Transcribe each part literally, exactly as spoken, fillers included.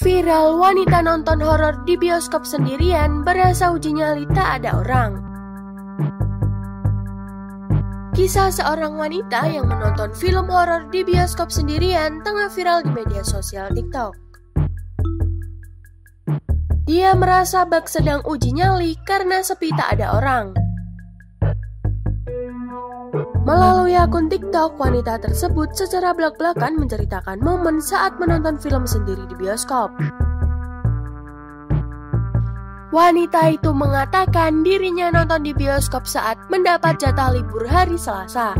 Viral wanita nonton horor di bioskop sendirian berasa uji nyali tak ada orang. Kisah seorang wanita yang menonton film horor di bioskop sendirian tengah viral di media sosial TikTok. Dia merasa bak sedang uji nyali karena sepi tak ada orang. Melalui akun TikTok, wanita tersebut secara blak-blakan menceritakan momen saat menonton film sendiri di bioskop. Wanita itu mengatakan dirinya nonton di bioskop saat mendapat jatah libur hari Selasa.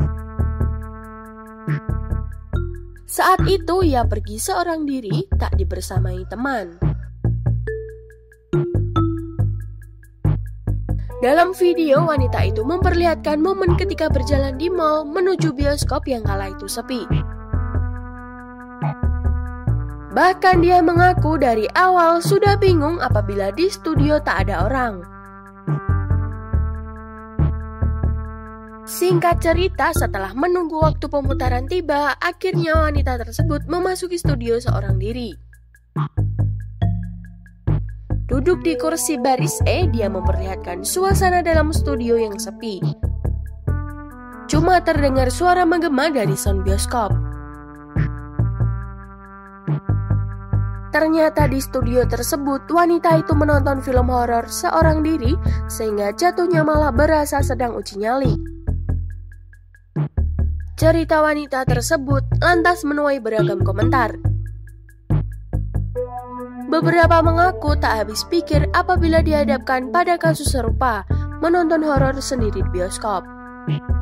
Saat itu ia pergi seorang diri, tak dibersamai teman. Dalam video, wanita itu memperlihatkan momen ketika berjalan di mal menuju bioskop yang kala itu sepi. Bahkan dia mengaku dari awal sudah bingung apabila di studio tak ada orang. Singkat cerita, setelah menunggu waktu pemutaran tiba, akhirnya wanita tersebut memasuki studio seorang diri. Duduk di kursi baris E, dia memperlihatkan suasana dalam studio yang sepi. Cuma terdengar suara menggema dari sound bioskop. Ternyata di studio tersebut, wanita itu menonton film horor seorang diri sehingga jatuhnya malah berasa sedang uji nyali. Cerita wanita tersebut lantas menuai beragam komentar. Beberapa mengaku tak habis pikir apabila dihadapkan pada kasus serupa menonton horor sendiri di bioskop.